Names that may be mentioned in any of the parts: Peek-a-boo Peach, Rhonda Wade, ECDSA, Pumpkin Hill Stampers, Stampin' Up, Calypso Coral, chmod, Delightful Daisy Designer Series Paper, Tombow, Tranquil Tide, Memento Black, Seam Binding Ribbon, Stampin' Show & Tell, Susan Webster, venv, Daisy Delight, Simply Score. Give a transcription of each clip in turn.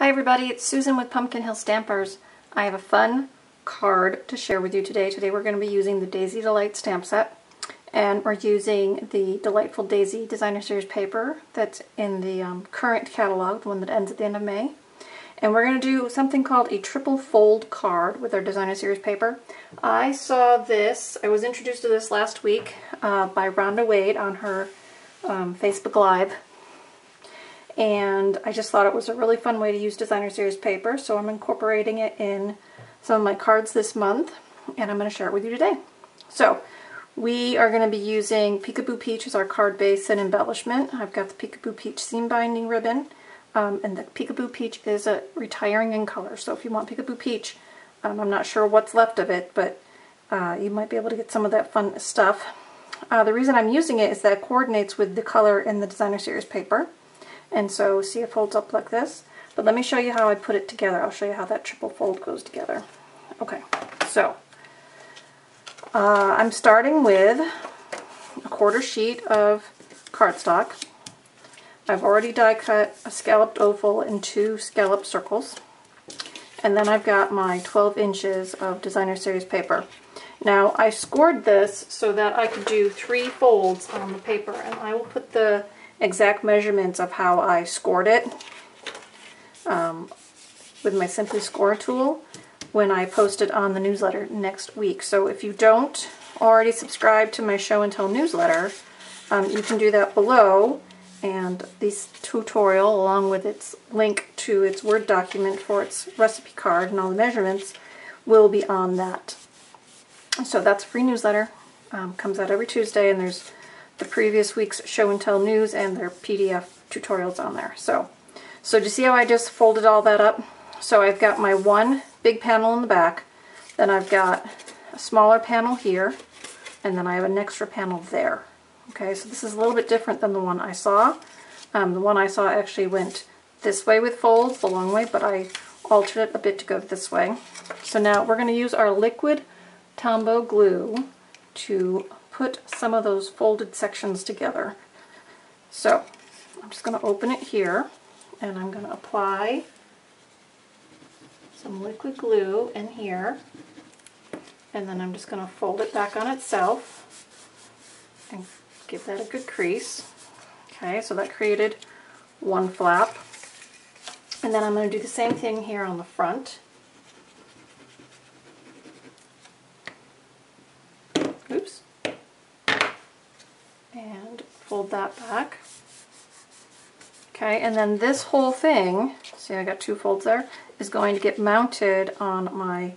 Hi everybody, it's Susan with Pumpkin Hill Stampers. I have a fun card to share with you today. Today we're going to be using the Daisy Delight stamp set, and we're using the Delightful Daisy Designer Series Paper that's in the current catalog, the one that ends at the end of May. And we're going to do something called a triple fold card with our Designer Series Paper. I saw this, I was introduced to this last week by Rhonda Wade on her Facebook Live. And I just thought it was a really fun way to use Designer Series paper, so I'm incorporating it in some of my cards this month, and I'm going to share it with you today. So we are going to be using Peekaboo Peach as our card base and embellishment. I've got the Peekaboo Peach seam binding ribbon, and the Peekaboo Peach is a retiring in color, so if you want Peekaboo Peach, I'm not sure what's left of it, but you might be able to get some of that fun stuff. The reason I'm using it is that it coordinates with the color in the Designer Series paper. And so, see, it folds up like this. But let me show you how I put it together. I'll show you how that triple fold goes together. Okay, so I'm starting with a quarter sheet of cardstock. I've already die cut a scalloped oval and two scalloped circles. And then I've got my 12 inches of Designer Series paper. Now, I scored this so that I could do 3 folds on the paper, and I will put the exact measurements of how I scored it with my Simply Score tool when I post it on the newsletter next week. So if you don't already subscribe to my show and tell newsletter, you can do that below, and this tutorial along with its link to its Word document for its recipe card and all the measurements will be on that. So that's a free newsletter, comes out every Tuesday, and there's the previous week's show and tell news and their PDF tutorials on there. So do you see how I just folded all that up? So I've got my one big panel in the back, then I've got a smaller panel here, and then I have an extra panel there. Okay, so this is a little bit different than the one I saw. The one I saw actually went this way with folds, the long way, but I altered it a bit to go this way. So now we're going to use our liquid Tombow glue to put some of those folded sections together. So I'm just going to open it here, and I'm going to apply some liquid glue in here, and then I'm just going to fold it back on itself and give that a good crease. Okay, so that created one flap, and then I'm going to do the same thing here on the front. Oops. And fold that back. Okay, and then this whole thing, see I got 2 folds there, is going to get mounted on my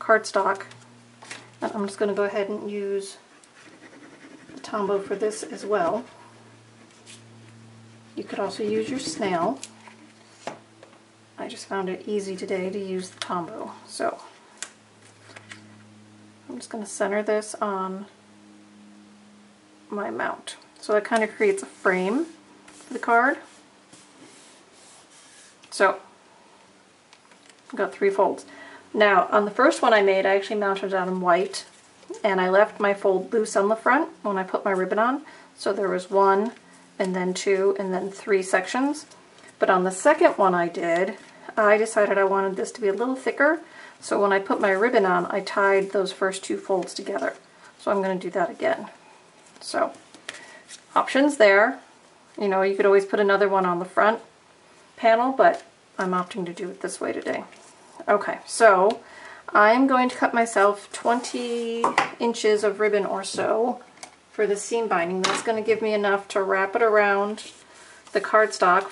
cardstock. And I'm just going to go ahead and use the Tombow for this as well. You could also use your snail. I just found it easy today to use the Tombow. So I'm just going to center this on my mount. So that kind of creates a frame for the card. So I've got 3 folds. Now on the first one I made, I actually mounted it on white, and I left my fold loose on the front when I put my ribbon on. So there was 1 and then 2 and then 3 sections. But on the second one I did, I decided I wanted this to be a little thicker. So when I put my ribbon on, I tied those first 2 folds together. So I'm going to do that again. So, options there. You know, you could always put another one on the front panel, but I'm opting to do it this way today. Okay, so I'm going to cut myself 20 inches of ribbon or so for the seam binding. That's going to give me enough to wrap it around the cardstock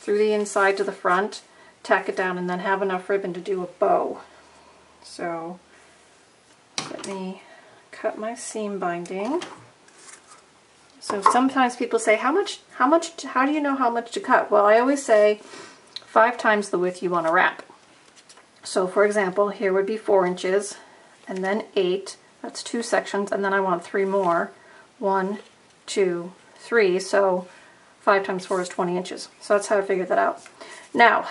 through the inside to the front, tack it down, and then have enough ribbon to do a bow. So, let me cut my seam binding. So sometimes people say, how do you know how much to cut? Well, I always say 5 times the width you want to wrap. So for example, here would be 4 inches, and then 8, that's 2 sections, and then I want 3 more, 1, 2, 3, so 5 times 4 is 20 inches. So that's how I figured that out. Now,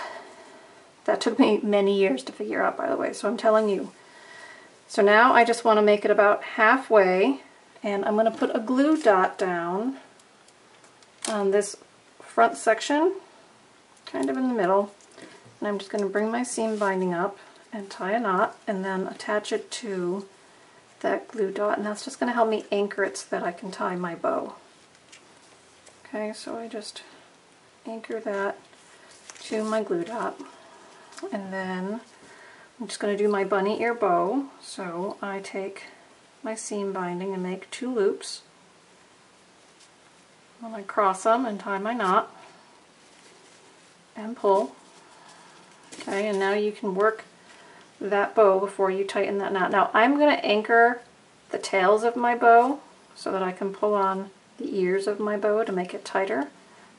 that took me many years to figure out, by the way, so I'm telling you. So now I just want to make it about halfway, and I'm going to put a glue dot down on this front section, kind of in the middle, And I'm just going to bring my seam binding up and tie a knot and then attach it to that glue dot, and that's just going to help me anchor it so that I can tie my bow. Okay, so I just anchor that to my glue dot, and then I'm just going to do my bunny ear bow. So I take my seam binding and make two loops, and I cross them and tie my knot and pull. Okay, and now you can work that bow before you tighten that knot. Now I'm going to anchor the tails of my bow so that I can pull on the ears of my bow to make it tighter,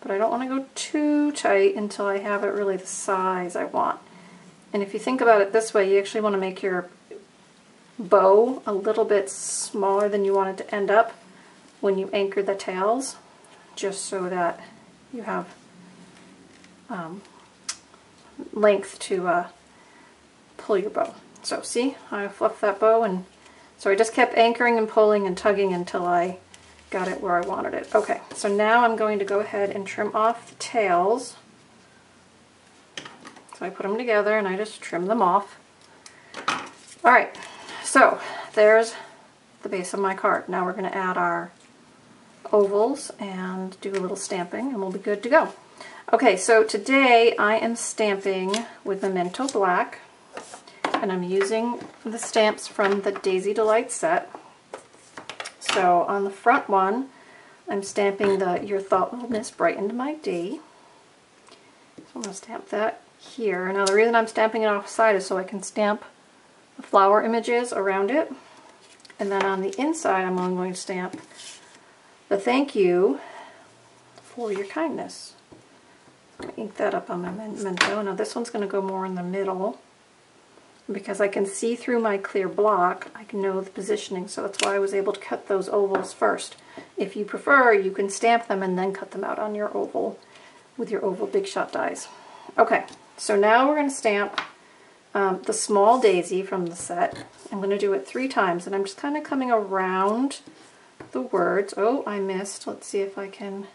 but I don't want to go too tight until I have it really the size I want. And if you think about it this way, you actually want to make your bow a little bit smaller than you want it to end up when you anchor the tails, just so that you have length to pull your bow. So see, I fluffed that bow, and so I just kept anchoring and pulling and tugging until I got it where I wanted it. Okay, so now I'm going to go ahead and trim off the tails. So I put them together and I just trim them off. All right, so there's the base of my card. Now we're going to add our ovals and do a little stamping and we'll be good to go. Okay, so today I am stamping with Memento Black, and I'm using the stamps from the Daisy Delight set. So on the front one, I'm stamping the Your Thoughtfulness Brightened My Day. So I'm going to stamp that here. Now the reason I'm stamping it offside is so I can stamp the flower images around it. And then on the inside, I'm only going to stamp the thank you for your kindness. I'm going to ink that up on my Memento. Now this one's going to go more in the middle. Because I can see through my clear block, I can know the positioning, so that's why I was able to cut those ovals first. If you prefer, you can stamp them and then cut them out on your oval with your oval Big Shot dies. Okay, so now we're going to stamp the small daisy from the set. I'm going to do it 3 times, and I'm just kind of coming around the words. Oh, I missed. Let's see if I can...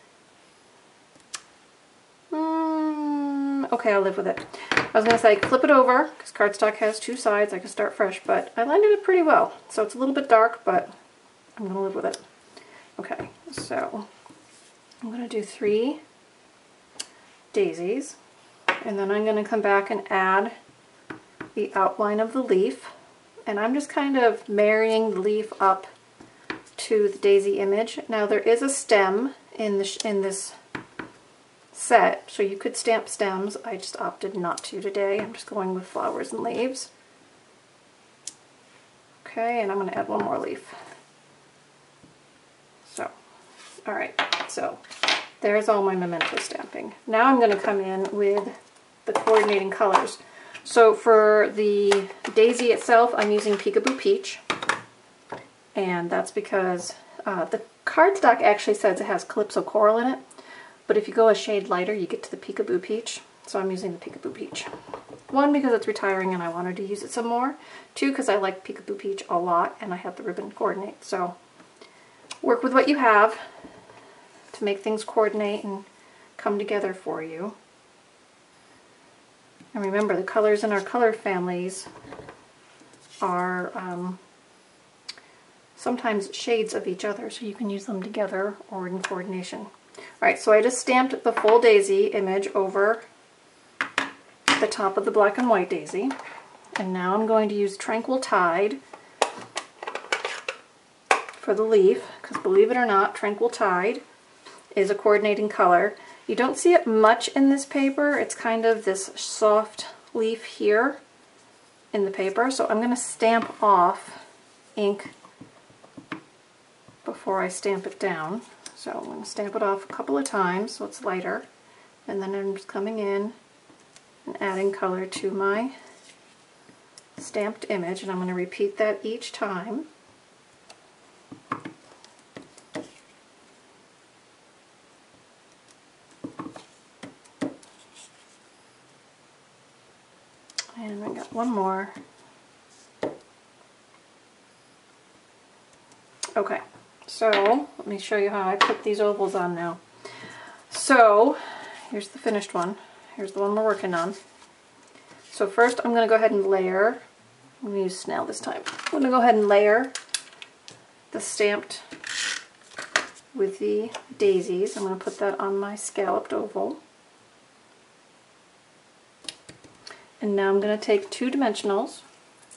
Okay, I'll live with it. I was going to say flip it over, because cardstock has 2 sides, I can start fresh, but I landed it pretty well. So it's a little bit dark, but I'm going to live with it. Okay, so I'm going to do 3 daisies, and then I'm going to come back and add the outline of the leaf, and I'm just kind of marrying the leaf up to the daisy image. Now there is a stem in this set, so you could stamp stems. I just opted not to today. I'm just going with flowers and leaves. Okay, and I'm going to add 1 more leaf. So, all right, so there's all my Memento stamping. Now I'm going to come in with the coordinating colors. So for the daisy itself, I'm using Peekaboo Peach, and that's because the cardstock actually says it has Calypso Coral in it. But if you go a shade lighter, you get to the Peekaboo Peach. So I'm using the Peekaboo Peach. 1, because it's retiring and I wanted to use it some more. 2, because I like Peekaboo Peach a lot and I have the ribbon coordinate. So work with what you have to make things coordinate and come together for you. And remember, the colors in our color families are sometimes shades of each other, so you can use them together or in coordination. Alright, so I just stamped the full daisy image over the top of the black and white daisy. And now I'm going to use Tranquil Tide for the leaf, because believe it or not, Tranquil Tide is a coordinating color. You don't see it much in this paper. It's kind of this soft leaf here in the paper. So I'm going to stamp off ink before I stamp it down. So I'm going to stamp it off a couple of times so it's lighter, and then I'm just coming in and adding color to my stamped image, and I'm going to repeat that each time. And we got 1 more. Okay. So, let me show you how I put these ovals on now. So, here's the finished one. Here's the one we're working on. So first I'm going to go ahead and layer. I'm going to use snail this time. I'm going to go ahead and layer the stamped with the daisies. I'm going to put that on my scalloped oval. And now I'm going to take two dimensionals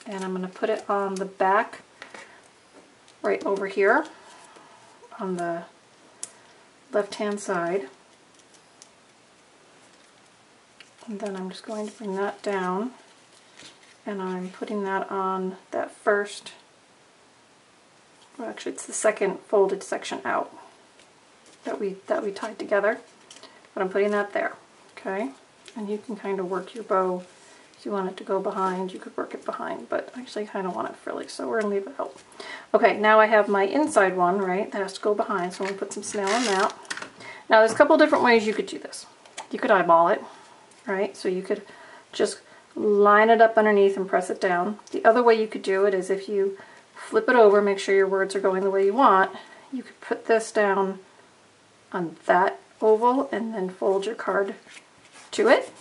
and I'm going to put it on the back right over here on the left-hand side. And then I'm just going to bring that down and I'm putting that on that first, well actually it's the second folded section out that we tied together, but I'm putting that there, okay? And you can kind of work your bow. If you want it to go behind, you could work it behind, but actually I kind of want it frilly, so we're going to leave it out. Okay, now I have my inside one, right, that has to go behind, so I'm going to put some snail on that. Now there's a couple different ways you could do this. You could eyeball it, right, so you could just line it up underneath and press it down. The other way you could do it is if you flip it over, make sure your words are going the way you want, you could put this down on that oval and then fold your card to it.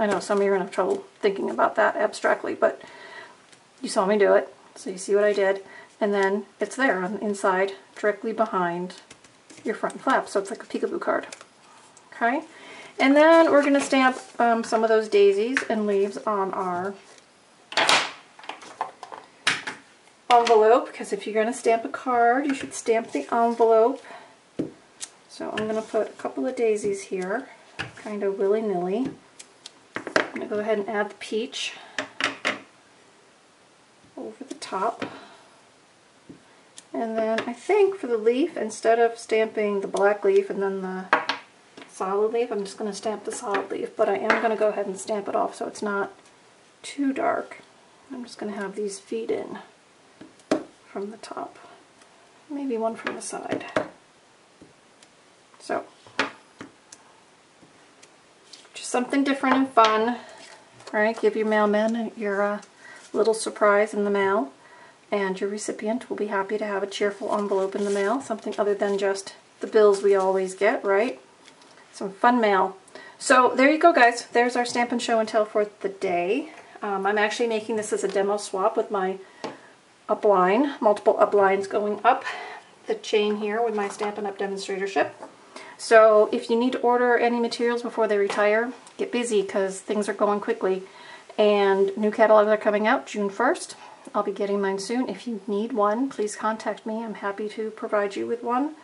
I know some of you are going to have trouble thinking about that abstractly, but you saw me do it, so you see what I did. And then it's there on the inside, directly behind your front flap, so it's like a peekaboo card. Okay? And then we're going to stamp some of those daisies and leaves on our envelope, because if you're going to stamp a card, you should stamp the envelope. So I'm going to put a couple of daisies here, kind of willy-nilly. I'm going to go ahead and add the peach over the top. And then I think for the leaf, instead of stamping the black leaf and then the solid leaf, I'm just going to stamp the solid leaf, but I am going to go ahead and stamp it off so it's not too dark. I'm just going to have these feed in from the top. Maybe one from the side. So, something different and fun, right? Give your mailman your little surprise in the mail, and your recipient will be happy to have a cheerful envelope in the mail, something other than just the bills we always get, right? Some fun mail. So there you go, guys. There's our Stampin' Show and Tell for the day. I'm actually making this as a demo swap with my upline, multiple uplines going up the chain here with my Stampin' Up! Demonstratorship. So if you need to order any materials before they retire, get busy because things are going quickly. And new catalogs are coming out June 1st. I'll be getting mine soon. If you need one, please contact me. I'm happy to provide you with one.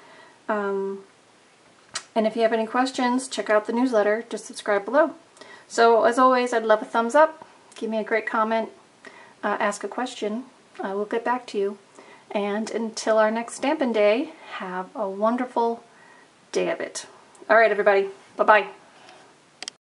And if you have any questions, check out the newsletter. Just subscribe below. So as always, I'd love a thumbs up. Give me a great comment. Ask a question. I will get back to you. And until our next Stampin' Day, have a wonderful day of it. All right, everybody. Bye-bye.